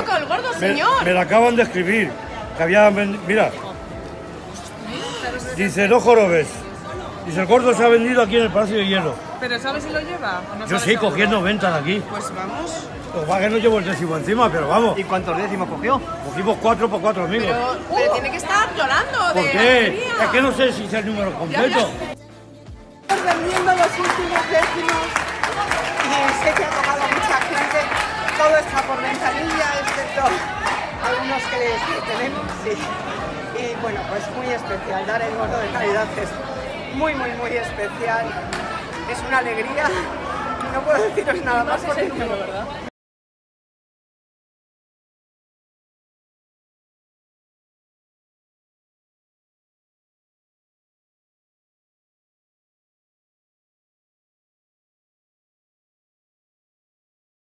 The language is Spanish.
¡El gordo, señor! Me la acaban de escribir. Que había... Mira. Dice, no jorobes. Dice, el gordo se ha vendido aquí en el Palacio de Hielo. ¿Pero sabes si lo lleva? ¿O no? Yo sí, cogiendo ventas aquí. Pues vamos. Pues va que no llevo el décimo encima, pero vamos. ¿Y cuántos décimos cogió? Cogimos 4 por 4 amigos. Pero tiene que estar llorando. ¿Por qué? Es que no sé si es el número completo. Estamos vendiendo los últimos décimos. Sé que ha tocado a mucha gente. Todo está por ventanilla, excepto algunos que tenemos. Sí. Y bueno, pues muy especial. Dar el gordo de calidad es muy, muy, muy especial. Es una alegría. No puedo deciros nada más porque es el número, ¿verdad?